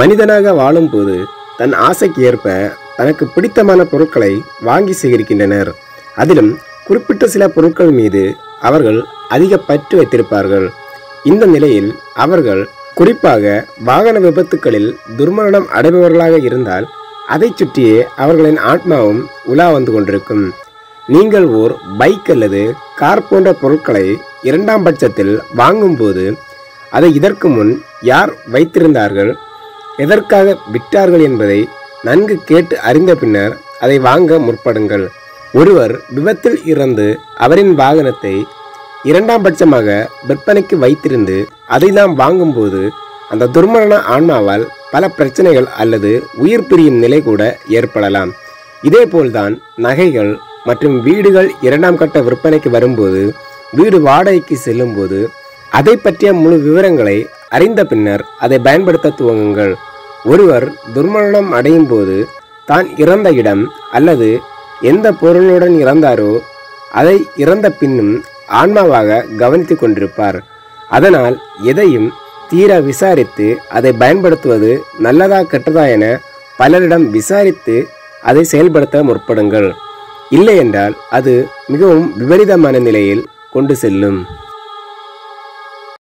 மனிதனாக வாழும்போது தன் ஆசைக்கு ஏற்ப தனக்கு பிடித்தமான பொருட்களை வாங்கி சேகரிக்கின்றனர். அதிலும் குறிப்பிட்ட சில பொருட்கள் மீது அவர்கள் அதிக பற்று வைத்திருப்பார்கள். இந்த நிலையில் அவர்கள் குறிப்பாக வாகன விபத்துக்களில் துர்மரணம் அடைபவர்களாக இருந்தால் அதை சுற்றியே அவர்களின் ஆத்மாவும் உலா வந்து கொண்டிருக்கும். நீங்கள் ஓர் பைக் அல்லது கார் போன்ற பொருட்களை இரண்டாம் பட்சத்தில் வாங்கும்போது அதை இதற்கு முன் யார் வைத்திருந்தார்கள், எதற்காக விற்றார்கள் என்பதை நன்கு கேட்டு அறிந்த பின்னர் அதை வாங்க முற்படுங்கள். ஒருவர் விபத்தில் இறந்து அவரின் வாகனத்தை இரண்டாம் பட்சமாக விற்பனைக்கு வைத்திருந்து அதை நாம் வாங்கும்போது அந்த துர்மரண ஆன்மாவால் பல பிரச்சனைகள் அல்லது உயிர் பிரியும் நிலை கூட ஏற்படலாம். இதேபோல்தான் நகைகள் மற்றும் வீடுகள் இரண்டாம் கட்ட விற்பனைக்கு வரும்போது, வீடு வாடகைக்கு செல்லும்போது அதை பற்றிய முழு விவரங்களை அறிந்த பின்னர் அதை பயன்படுத்த துவங்குங்கள். ஒருவர் துர்மரணம் அடையும் போது தான் இறந்த இடம் அல்லது எந்த பொருளுடன் இறந்தாரோ அதை இறந்த பின்னும் ஆன்மாவாக கவனித்து கொண்டிருப்பார். அதனால் எதையும் தீர விசாரித்து அதை பயன்படுத்துவது நல்லதா கெட்டதா என பலரிடம் விசாரித்து அதை செயல்படுத்த முற்படுங்கள். இல்லையென்றால் அது மிகவும் விபரீதமான நிலையில் கொண்டு செல்லும்.